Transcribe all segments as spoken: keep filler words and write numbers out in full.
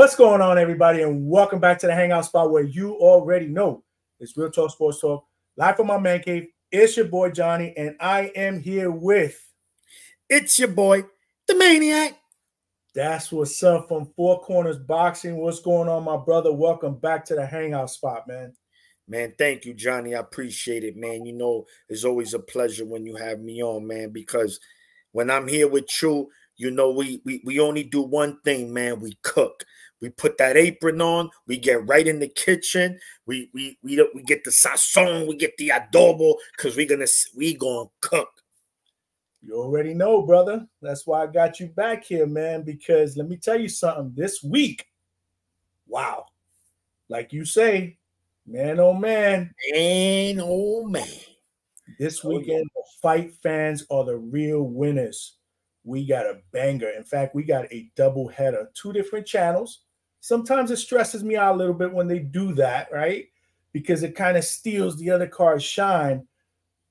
What's going on, everybody, and welcome back to the Hangout Spot, where you already know it's Real Talk Sports Talk, live from my man cave. It's your boy, Johnny, and I am here with... It's your boy, the Maniac. That's what's up from Four Corners Boxing. What's going on, my brother? Welcome back to the Hangout Spot, man. Man, thank you, Johnny. I appreciate it, man. You know, it's always a pleasure when you have me on, man, because when I'm here with you, you know, we, we, we only do one thing, man. We cook. We put that apron on. We get right in the kitchen. We we we, we get the sazon. We get the adobo, because we're going to we gonna cook. You already know, brother. That's why I got you back here, man, because let me tell you something. This week, wow, like you say, man, oh, man. Man, oh, man. This weekend, oh, yeah. Fight fans are the real winners. We got a banger. In fact, we got a double header, two different channels. Sometimes it stresses me out a little bit when they do that, right? Because it kind of steals the other card's shine.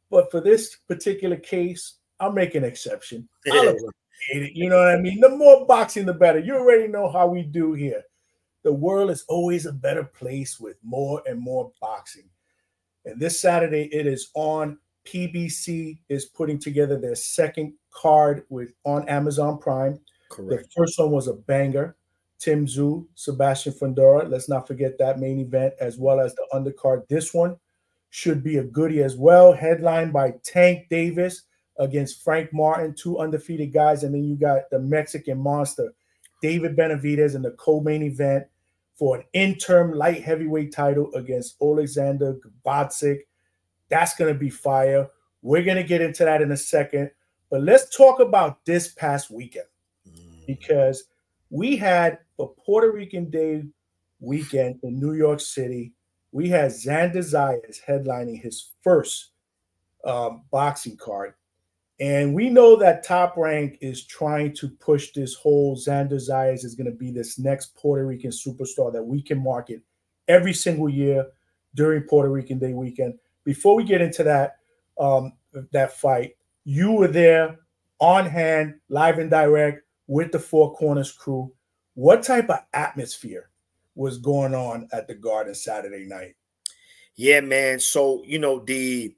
But for this particular case, I'll make an exception. Yeah. You know what I mean? The more boxing, the better. You already know how we do here. The world is always a better place with more and more boxing. And this Saturday, it is on. P B C is putting together their second card with on Amazon Prime. Correct. The first one was a banger. Tim Zhu, Sebastian Fundora. Let's not forget that main event, as well as the undercard. This one should be a goodie as well. Headlined by Tank Davis against Frank Martin, two undefeated guys. And then you got the Mexican monster, David Benavidez, in the co-main event for an interim light heavyweight title against Oleksandr Gvozdyk. That's going to be fire. We're going to get into that in a second. But let's talk about this past weekend, mm. because we had a Puerto Rican Day weekend in New York City. We had Xander Zayas headlining his first um, boxing card. And we know that Top Rank is trying to push this whole Xander Zayas is going to be this next Puerto Rican superstar that we can market every single year during Puerto Rican Day weekend. Before we get into that um, that fight, you were there on hand, live and direct with the Four Corners crew. What type of atmosphere was going on at the Garden Saturday night? Yeah, man. So, you know, the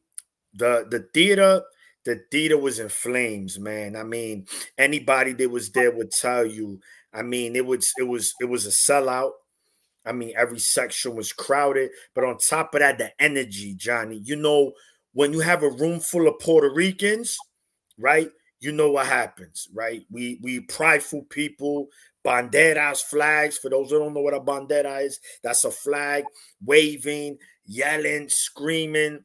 the the theater, the theater was in flames, man. I mean, anybody that was there would tell you. I mean, it was it was it was a sellout. I mean, every section was crowded. But on top of that, the energy, Johnny, you know, when you have a room full of Puerto Ricans, right, you know what happens, right? We we prideful people, banderas, flags. For those who don't know what a bandera is, that's a flag, waving, yelling, screaming.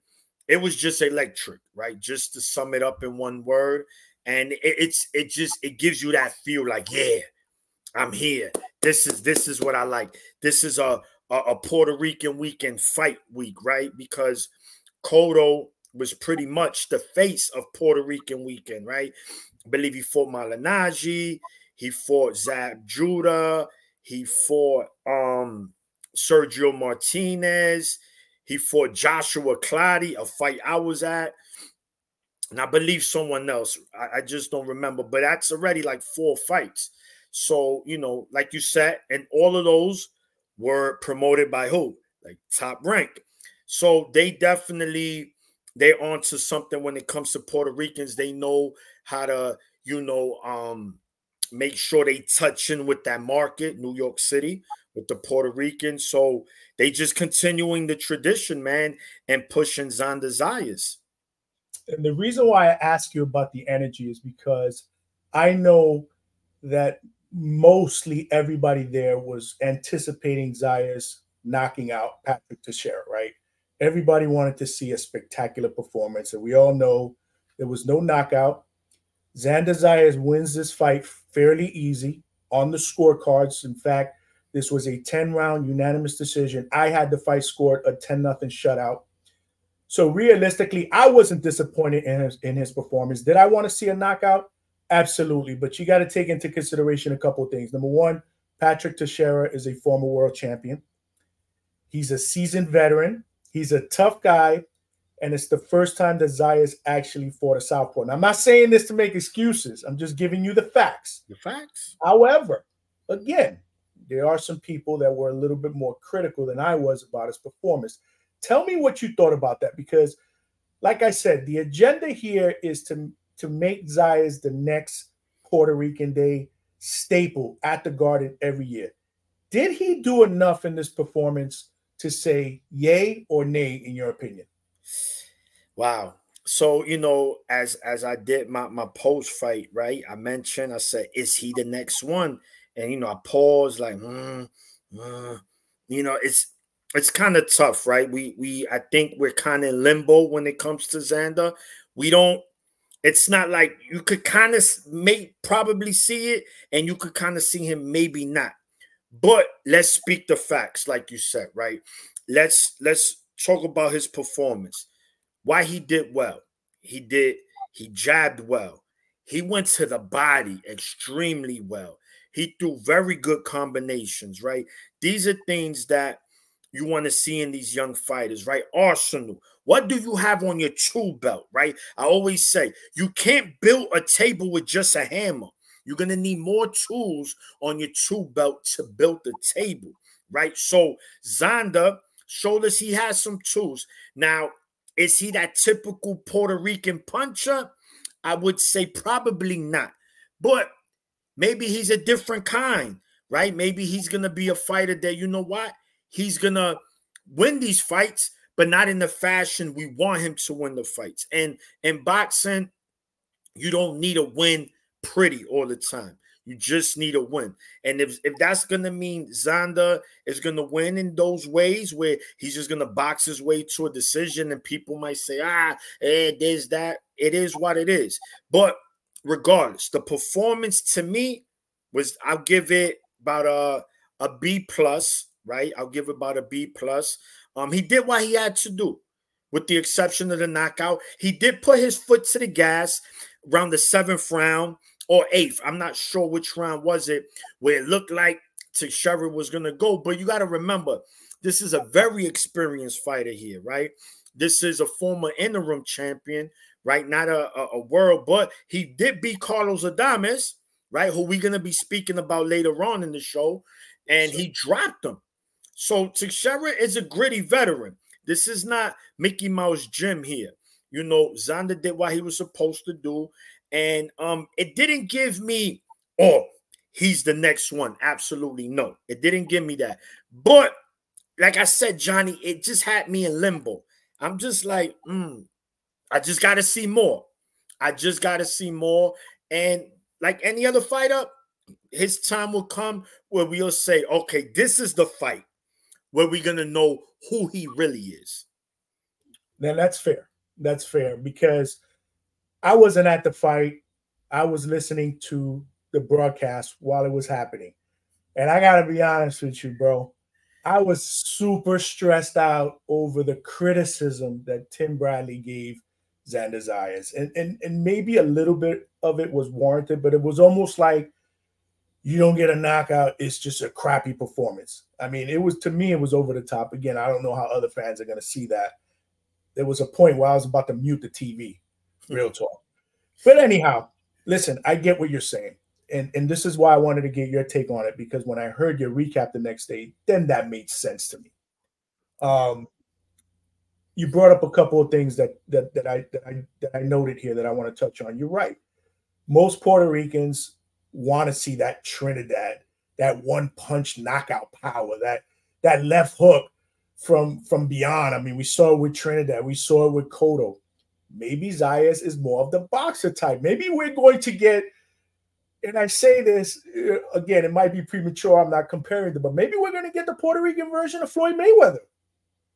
It was just electric, right? Just to sum it up in one word. And it, it's it just it gives you that feel like, yeah, I'm here. This is this is what I like. This is a, a, a Puerto Rican weekend, fight week, right? Because Cotto was pretty much the face of Puerto Rican weekend, right? I believe he fought Malignaggi. He fought Zab Judah. He fought um, Sergio Martinez. He fought Joshua Clady, a fight I was at. And I believe someone else. I, I just don't remember. But that's already like four fights. So, you know, like you said, and all of those were promoted by who? Like Top Rank. So they definitely, they're onto something when it comes to Puerto Ricans. They know how to, you know, um, make sure they touch in with that market, New York City, with the Puerto Ricans. So they just continuing the tradition, man, and pushing Xander Zayas. And the reason why I ask you about the energy is because I know that mostly everybody there was anticipating Zayas knocking out Patrick Teixeira, right? Everybody wanted to see a spectacular performance, and we all know there was no knockout. Xander Zayas wins this fight fairly easy on the scorecards. In fact, this was a ten round unanimous decision. I had the fight scored a ten nothing shutout. So realistically, I wasn't disappointed in his, in his performance. Did I want to see a knockout? Absolutely, but you got to take into consideration a couple of things. Number one, Patrick Teixeira is a former world champion. He's a seasoned veteran. He's a tough guy, and it's the first time that Zayas actually fought a southpaw. Now, I'm not saying this to make excuses. I'm just giving you the facts. The facts. However, again, there are some people that were a little bit more critical than I was about his performance. Tell me what you thought about that, because like I said, the agenda here is to, to make Zayas the next Puerto Rican Day staple at the Garden every year. Did he do enough in this performance to say yay or nay, in your opinion? Wow. So, you know, as as I did my, my post-fight, right, I mentioned, I said, is he the next one? And, you know, I paused like, mm, mm. you know, it's it's kind of tough, right? We, we I think we're kind of in limbo when it comes to Xander. We don't, it's not like you could kind of may probably see it and you could kind of see him maybe not. But let's speak the facts, like you said, right? Let's let's talk about his performance. Why he did well. He did, he jabbed well. He went to the body extremely well. He threw very good combinations, right? These are things that you want to see in these young fighters, right? Arsenal. What do you have on your tool belt, right? I always say you can't build a table with just a hammer. You're going to need more tools on your tool belt to build the table, right? So Xander showed us he has some tools. Now, is he that typical Puerto Rican puncher? I would say probably not. But maybe he's a different kind, right? Maybe he's going to be a fighter that, you know what? He's going to win these fights, but not in the fashion we want him to win the fights. And in boxing, you don't need a win pretty all the time. You just need a win. And if, if that's going to mean Xander is going to win in those ways where he's just going to box his way to a decision and people might say, ah, eh, there's that. It is what it is. But regardless, the performance to me was, I'll give it about a, a B plus, right? I'll give it about a B plus. Um, he did what he had to do with the exception of the knockout. He did put his foot to the gas around the seventh round. Or eighth, I'm not sure which round was it, where it looked like Teixeira was going to go. But you got to remember, this is a very experienced fighter here, right? This is a former interim champion, right? Not a, a, a world, but he did beat Carlos Adames, right? Who we're going to be speaking about later on in the show. And he dropped him. So Teixeira is a gritty veteran. This is not Mickey Mouse Jim here. You know, Xander did what he was supposed to do. And um, it didn't give me, oh, he's the next one. Absolutely no. It didn't give me that. But like I said, Johnny, it just had me in limbo. I'm just like, mm, I just got to see more. I just got to see more. And like any other fighter, his time will come where we'll say, okay, this is the fight where we're going to know who he really is. Now, that's fair. That's fair because I wasn't at the fight. I was listening to the broadcast while it was happening. And I got to be honest with you, bro. I was super stressed out over the criticism that Tim Bradley gave Xander Zayas. And, and, and maybe a little bit of it was warranted, but it was almost like you don't get a knockout. It's just a crappy performance. I mean, it was, to me, it was over the top. Again, I don't know how other fans are going to see that. There was a point where I was about to mute the T V. Real talk. But anyhow, listen, I get what you're saying. And, and this is why I wanted to get your take on it, because when I heard your recap the next day, then that made sense to me. Um, you brought up a couple of things that that, that, I, that, I, that I noted here that I want to touch on. You're right. Most Puerto Ricans want to see that Trinidad, that one-punch knockout power, that that left hook from, from beyond. I mean, we saw it with Trinidad. We saw it with Cotto. Maybe Zayas is more of the boxer type. Maybe we're going to get, and I say this, again, it might be premature. I'm not comparing them, but maybe we're going to get the Puerto Rican version of Floyd Mayweather.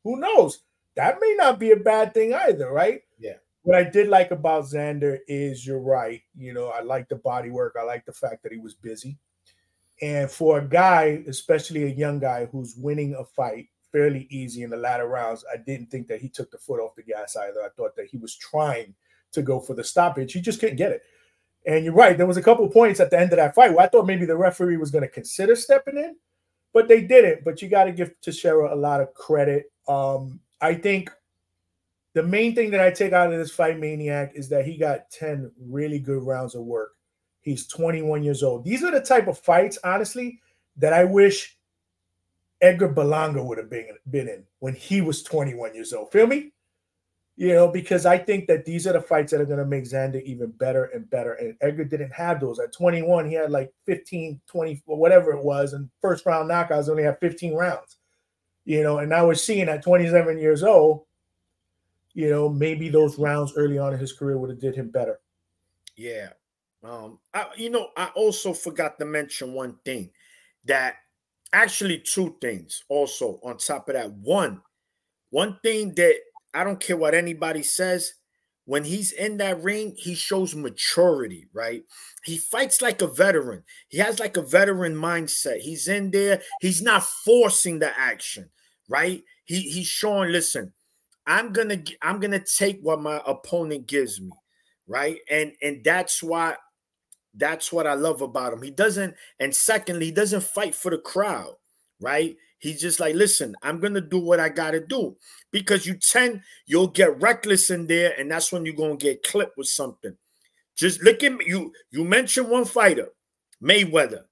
Who knows? That may not be a bad thing either, right? Yeah. What I did like about Xander is, you're right, you know, I like the body work. I like the fact that he was busy. And for a guy, especially a young guy who's winning a fight fairly easy in the latter rounds, I didn't think that he took the foot off the gas either. I thought that he was trying to go for the stoppage. He just couldn't get it. And you're right. There was a couple of points at the end of that fight where I thought maybe the referee was going to consider stepping in, but they didn't. But you got to give Teixeira a lot of credit. Um, I think the main thing that I take out of this fight, Maniac, is that he got ten really good rounds of work. He's twenty-one years old. These are the type of fights, honestly, that I wish Edgar Berlanga would have been, been in when he was twenty-one years old. Feel me? You know, because I think that these are the fights that are going to make Xander even better and better. And Edgar didn't have those. At twenty-one, he had like fifteen, twenty, or whatever it was. And first round knockouts only had fifteen rounds. You know, and now we're seeing at twenty-seven years old, you know, maybe those rounds early on in his career would have did him better. Yeah. Um, I, you know, I also forgot to mention one thing that actually two things also on top of that. One, one thing that, I don't care what anybody says. When he's in that ring, he shows maturity, right? He fights like a veteran. He has like a veteran mindset. He's in there. He's not forcing the action, right? He he's showing, listen, I'm gonna I'm gonna take what my opponent gives me, right? And and that's why that's what I love about him. He doesn't, and secondly, he doesn't fight for the crowd, right? He's just like, listen, I'm going to do what I got to do, because you tend, you'll get reckless in there. And that's when you're going to get clipped with something. Just look at me. You, you mentioned one fighter, Mayweather.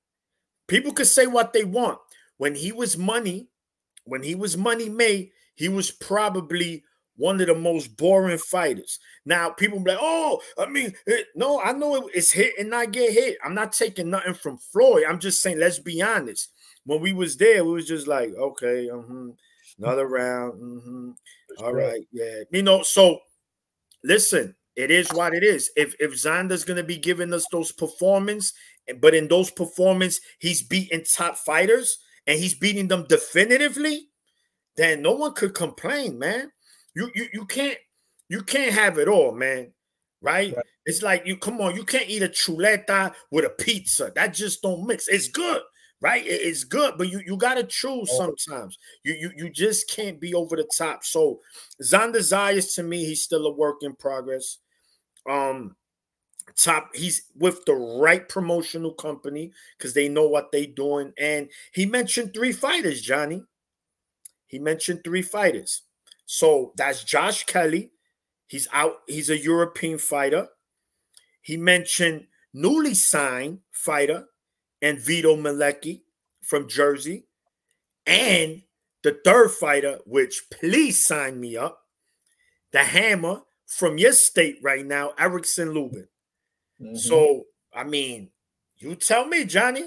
People could say what they want. When he was money, when he was money made, he was probably one of the most boring fighters. Now people be like, oh, I mean, it, no, I know it's hit and not get hit. I'm not taking nothing from Floyd. I'm just saying, let's be honest. When we was there, we was just like, okay, mm-hmm, another round. Mm-hmm, all right, yeah. You know, so listen, it is what it is. If if Xander's going to be giving us those performances, but in those performances, he's beating top fighters and he's beating them definitively, then no one could complain, man. You you you can't you can't have it all, man. Right? Right? It's like, you come on, you can't eat a chuleta with a pizza. That just don't mix. It's good. Right, it's good, but you you gotta choose sometimes. You you you just can't be over the top. So Xander Zayas, to me, he's still a work in progress. Um, top, he's with the right promotional company because they know what they're doing. And he mentioned three fighters, Johnny. He mentioned three fighters. So that's Josh Kelly. He's out. He's a European fighter. He mentioned newly signed fighter. And Vito Malecki from Jersey. And the third fighter, which please sign me up, the hammer from your state right now, Erickson Lubin. Mm-hmm. So, I mean, you tell me, Johnny.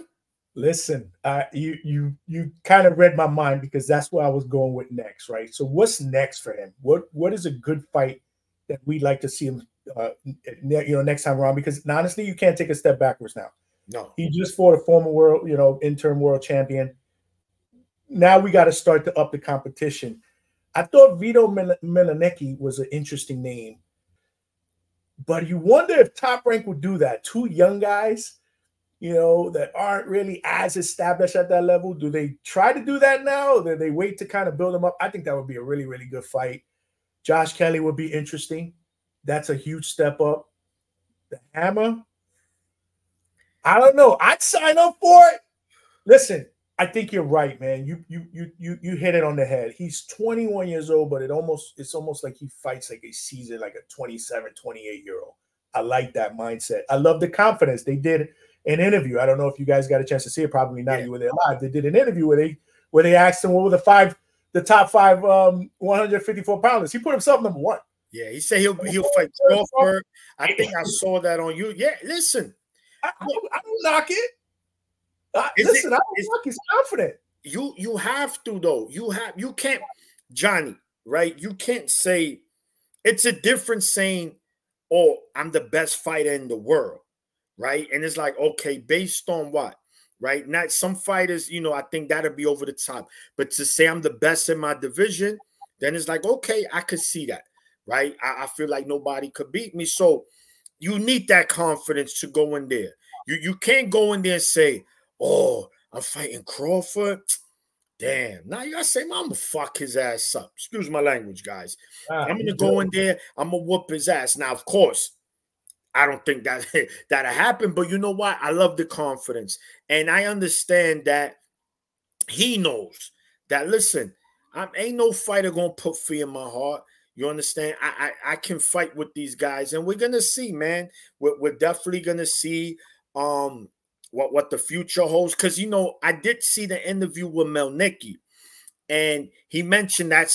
Listen, uh, you you you kind of read my mind, because that's where I was going with next, right? So what's next for him? What What is a good fight that we'd like to see him uh, you know, next time around? Because honestly, you can't take a step backwards now. No, he just fought a former world, you know, interim world champion. Now we got to start to up the competition. I thought Vito Malecki was an interesting name, but you wonder if Top Rank would do that. Two young guys, you know, that aren't really as established at that level. Do they try to do that now? Or do they wait to kind of build them up? I think that would be a really, really good fight. Josh Kelly would be interesting. That's a huge step up. The hammer. I don't know. I'd sign up for it. Listen, I think you're right, man. You you you you you hit it on the head. He's twenty-one years old, but it almost it's almost like he fights like a seasoned, like a twenty-seven, twenty-eight year old. I like that mindset. I love the confidence. They did an interview. I don't know if you guys got a chance to see it. Probably not. Yeah. You were there live. They did an interview where they where they asked him what were the five the top five um one fifty-four pounders. He put himself number one. Yeah, he said he'll he'll fight Crawford. I think I saw that on you. Yeah, listen. I, I, don't, I don't knock it. I, listen, it, I don't knock his confident. You you have to though. You have you can't, Johnny. Right? You can't say it's a difference saying, "Oh, I'm the best fighter in the world," right? And it's like, okay, based on what, right? Not some fighters, you know. I think that'll be over the top. But to say I'm the best in my division, then it's like, okay, I could see that, right? I, I feel like nobody could beat me, so. You need that confidence to go in there. You you can't go in there and say, "Oh, I'm fighting Crawford." Damn. Now you gotta say, "I'm gonna fuck his ass up." Excuse my language, guys. Ah, I'm gonna go in there. I'm gonna whoop his ass. Now, of course, I don't think that that'll happen. But you know what? I love the confidence, and I understand that he knows that. Listen, I'm ain't no fighter gonna put fear in my heart. You understand? I, I I can fight with these guys, and we're gonna see, man. We're, we're definitely gonna see um what, what the future holds. Because, you know, I did see the interview with Melnicki, and he mentioned that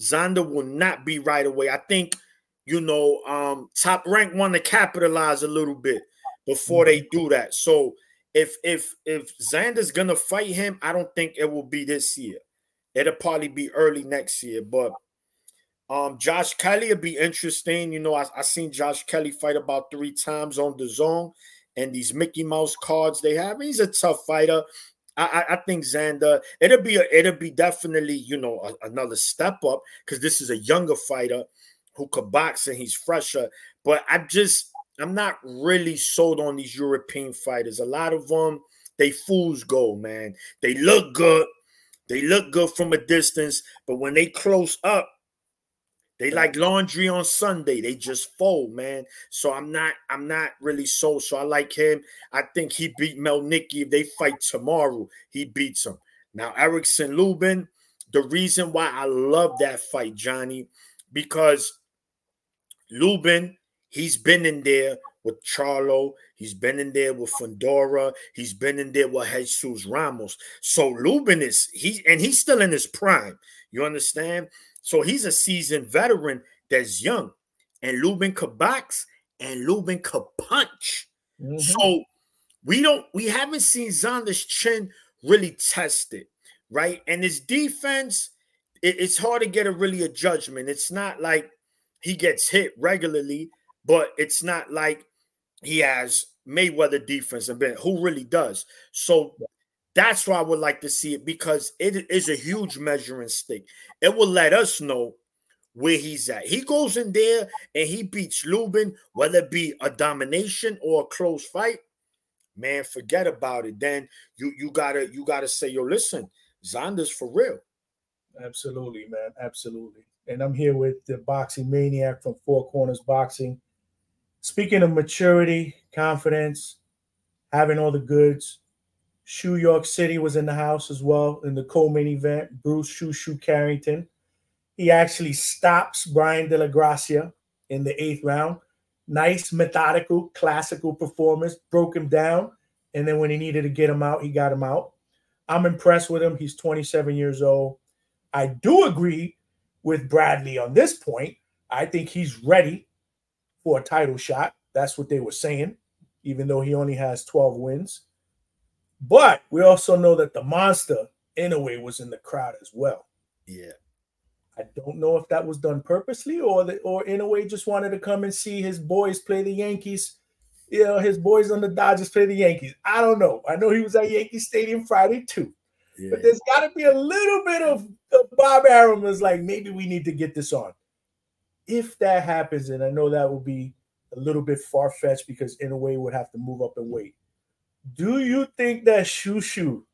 Xander will not be right away. I think, you know, um, Top Rank want to capitalize a little bit before they do that. So if if if Xander's going to fight him, I don't think it will be this year. It'll probably be early next year. But um, Josh Kelly will be interesting. You know, I, I seen Josh Kelly fight about three times on the zone and these Mickey Mouse cards they have. He's a tough fighter. I, I, I think Xander, it'll be a, it'll be definitely, you know, a, another step up, because this is a younger fighter who could box and he's fresher. But I just, I'm not really sold on these European fighters. A lot of them, they fool's gold, man. They look good. They look good from a distance, but when they close up, they like laundry on Sunday. They just fold, man. So I'm not, I'm not really sold. So I like him. I think he beat Melnicki. If they fight tomorrow, he beats him. Now, Erickson Lubin, the reason why I love that fight, Johnny, because Lubin, he's been in there with Charlo. He's been in there with Fundora. He's been in there with Jesus Ramos. So Lubin is, he, and he's still in his prime. You understand? So he's a seasoned veteran that's young. And Lubin could box and Lubin could punch. Mm-hmm. So we don't, we haven't seen Xander's chin really tested, right? And his defense, it, it's hard to get a really a judgment. It's not like he gets hit regularly, but it's not like he has Mayweather defense, and Ben, who really does. So that's why I would like to see it, because it is a huge measuring stick. It will let us know where he's at. He goes in there and he beats Lubin, whether it be a domination or a close fight, man, forget about it. Then you you gotta you gotta say, yo, listen, Xander's for real. Absolutely, man, absolutely. And I'm here with the Boxing Maniac from Four Corners Boxing. Speaking of maturity, confidence, having all the goods, Shu York City was in the house as well in the co-main event, Bruce Shu Shu Carrington. He actually stops Brian De La Gracia in the eighth round. Nice, methodical, classical performance, broke him down, and then when he needed to get him out, he got him out. I'm impressed with him. He's twenty-seven years old. I do agree with Bradley on this point. I think he's ready for a title shot. That's what they were saying, even though he only has twelve wins. But we also know that the monster, Inoue, was in the crowd as well. Yeah. I don't know if that was done purposely, or the, or Inoue just wanted to come and see his boys play the Yankees. You know, his boys on the Dodgers play the Yankees. I don't know. I know he was at Yankee Stadium Friday too. Yeah. But there's got to be a little bit of Bob Arum was like, maybe we need to get this on. If that happens, and I know that will be a little bit far-fetched because Inoue would have to move up and wait. Do you think that Shu Shu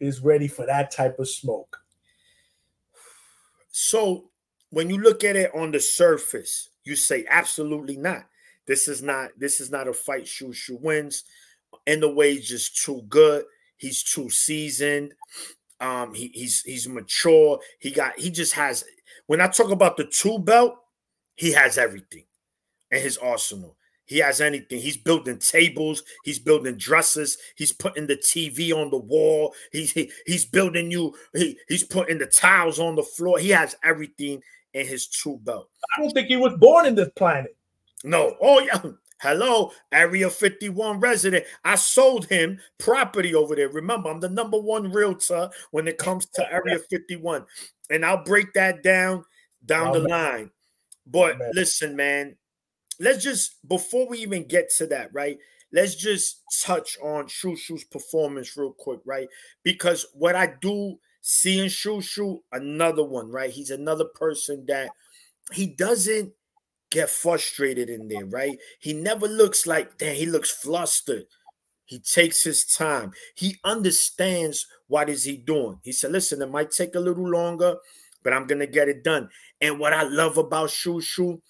is ready for that type of smoke? So when you look at it on the surface, you say absolutely not. This is not, this is not a fight Shu Shu wins. Inoue is just too good. He's too seasoned. Um, he, he's he's mature. He got he just has. When I talk about the two belt, he has everything in his arsenal. He has anything. He's building tables. He's building dresses. He's putting the T V on the wall. He's he, he's building you. He he's putting the tiles on the floor. He has everything in his two belt. I don't think he was born in this planet. No. Oh yeah. Hello, Area fifty-one resident. I sold him property over there. Remember, I'm the number one realtor when it comes to Area fifty-one. And I'll break that down, down oh, the man. line. But oh, man. listen, man, let's just, before we even get to that, right, let's just touch on Shu Shu's performance real quick, right? Because what I do see in Shu Shu, another one, right? He's another person that he doesn't get frustrated in there, right? He never looks like, damn, he looks flustered. He takes his time. He understands what is he doing. He said, listen, it might take a little longer, but I'm going to get it done. And what I love about Shu Shu,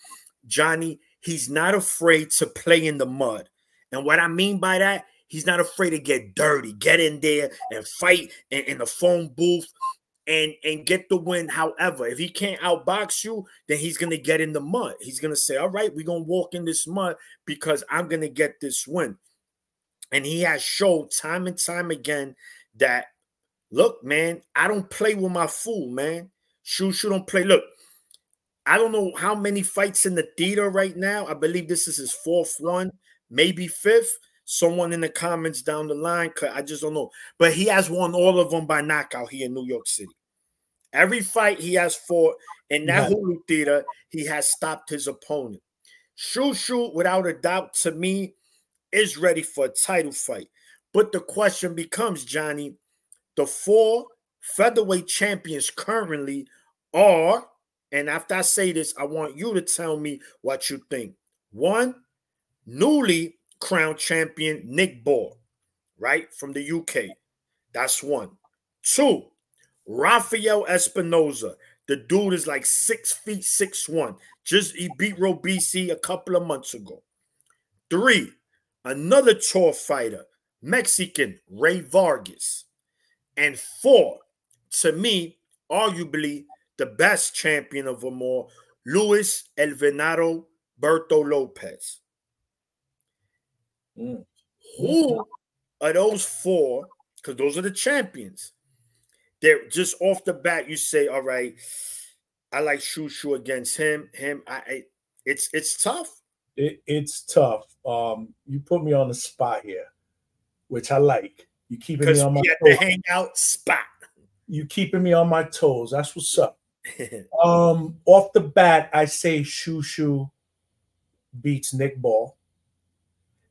Johnny, he's not afraid to play in the mud. And what I mean by that, he's not afraid to get dirty, get in there and fight in, in the phone booth and and get the win. However, if he can't outbox you, then he's going to get in the mud. He's going to say, all right, we're going to walk in this mud because I'm going to get this win. And he has showed time and time again that, look, man, I don't play with my fool, man. Shu Shu don't play. Look, I don't know how many fights in the theater right now. I believe this is his fourth one, maybe fifth. Someone in the comments down the line, I just don't know. But he has won all of them by knockout here in New York City. Every fight he has fought in that yeah. Hulu theater, he has stopped his opponent. Shu Shu, without a doubt, to me, is ready for a title fight. But the question becomes, Johnny, the four featherweight champions currently are, and after I say this, I want you to tell me what you think. One, newly crowned champion Nick Ball, right, from the U K. That's one. Two, Rafael Espinoza. The dude is like six feet, six one. Just he beat Robeisy a couple of months ago. Three, another tour fighter, Mexican Ray Vargas. And four, to me, arguably the best champion of them all, Luis El Venado Berto Lopez. Mm. Who are those four? Because those are the champions. They're just off the bat, you say, all right, I like Shu Shu against him. Him, I, I it's it's tough. It, it's tough. Um, you put me on the spot here, which I like. You keeping me on my toes. The hangout spot. You keeping me on my toes. That's what's up. um, off the bat, I say Shu Shu beats Nick Ball.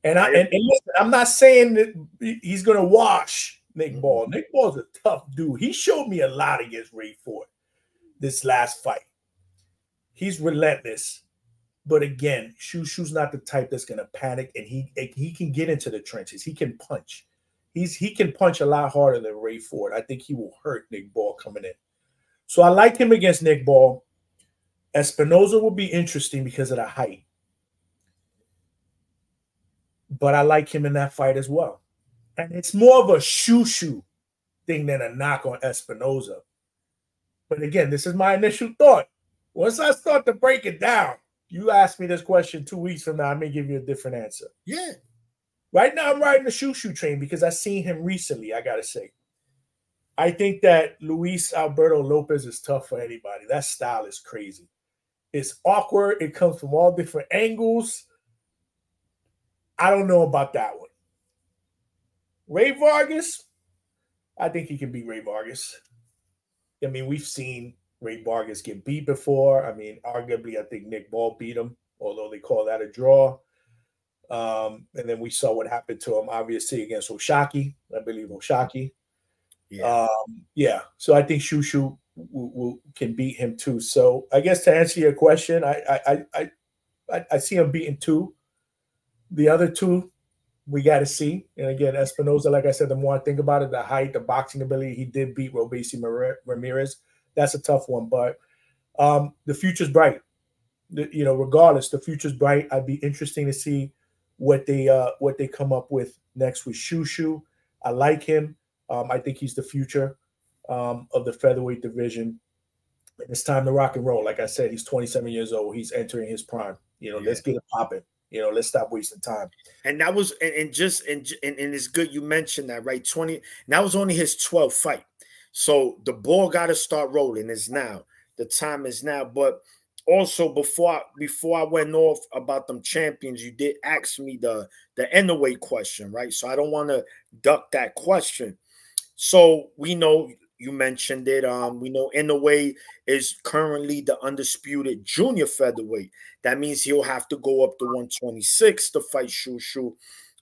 And I and, and listen, I'm not saying that he's gonna wash Nick Ball. Nick Ball's a tough dude. He showed me a lot against Ray Ford this last fight. He's relentless. But again, Shu Shu's not the type that's going to panic, and he he can get into the trenches. He can punch. He's He can punch a lot harder than Ray Ford. I think he will hurt Nick Ball coming in. So I like him against Nick Ball. Espinoza will be interesting because of the height. But I like him in that fight as well. And it's more of a Shu Shu thing than a knock on Espinoza. But again, this is my initial thought. Once I start to break it down, you ask me this question two weeks from now, I may give you a different answer. Yeah. Right now, I'm riding the Shu Shu train because I've seen him recently, I got to say. I think that Luis Alberto Lopez is tough for anybody. That style is crazy. It's awkward. It comes from all different angles. I don't know about that one. Ray Vargas, I think he can beat Ray Vargas. I mean, we've seen Ray Vargas get beat before. I mean, arguably, I think Nick Ball beat him, although they call that a draw. Um, and then we saw what happened to him, obviously, against Oshaki. I believe Oshaki. Yeah. Um, yeah. So I think Shu Shu will, will, can beat him, too. So I guess to answer your question, I, I, I, I, I see him beating two. The other two, we got to see. And again, Espinoza, like I said, the more I think about it, the height, the boxing ability, he did beat Robeisy Ramirez. That's a tough one, but um, the future's bright. The, you know, regardless, the future's bright. I'd be interesting to see what they uh, what they come up with next with Shu Shu. I like him. Um, I think he's the future um, of the featherweight division. And it's time to rock and roll. Like I said, he's twenty-seven years old. He's entering his prime. You know, yeah. Let's get it popping. You know, let's stop wasting time. And that was, and, and just, and, and, and it's good you mentioned that, right? twenty, and that was only his twelfth fight. So the ball got to start rolling. It's now. The time is now. But also, before I, before I went off about them champions, you did ask me the, the Inoue question, right? So I don't want to duck that question. So we know, you mentioned it, um, we know Inoue is currently the undisputed junior featherweight. That means he'll have to go up to one twenty-six to fight Shu Shu.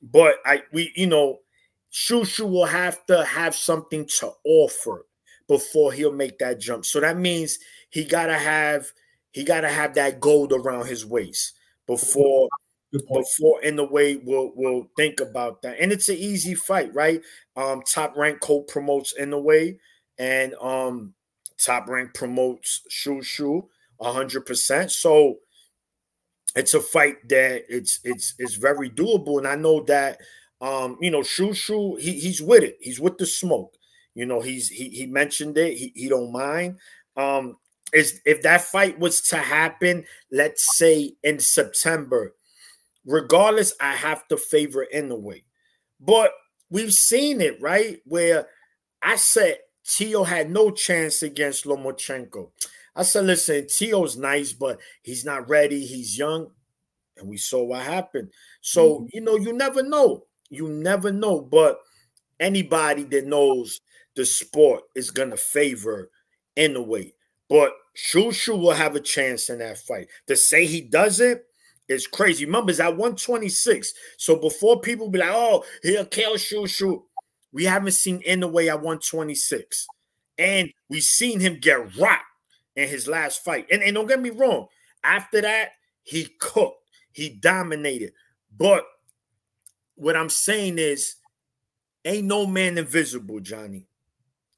But I, we, you know, Shu Shu will have to have something to offer before he'll make that jump. So that means he gotta have he gotta have that gold around his waist before before Inoue will will think about that. And it's an easy fight, right? Um, Top Rank co-promotes Inoue, and um, Top Rank promotes Shu Shu one hundred percent. So it's a fight that it's it's it's very doable, and I know that. Um, you know, Shu Shu, he he's with it. He's with the smoke. You know, he's he he mentioned it. He he don't mind. Um, is if that fight was to happen, let's say in September, regardless, I have to favor Inoue. But we've seen it, right? Where I said Tio had no chance against Lomachenko. I said, listen, Tio's nice, but he's not ready. He's young. And we saw what happened. So, mm-hmm. you know, you never know. You never know. But anybody that knows the sport is going to favor Inoue. But Shu Shu will have a chance in that fight. To say he doesn't is crazy. Remember, it's at one twenty-six. So before people be like, oh, he'll kill Shu Shu, we haven't seen Inoue at one twenty-six. And we've seen him get rocked in his last fight. And, and don't get me wrong, after that, he cooked. He dominated. But what I'm saying is, ain't no man invisible, Johnny.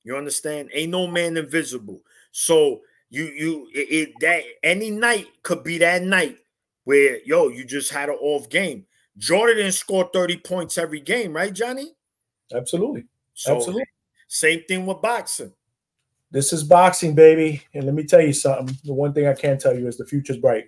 You understand? Ain't no man invisible. So you you it, it that any night could be that night where, yo, you just had an off game. Jordan didn't score thirty points every game, right, Johnny? Absolutely. So, Absolutely. Same thing with boxing. This is boxing, baby. And let me tell you something. The one thing I can tell you is the future's bright.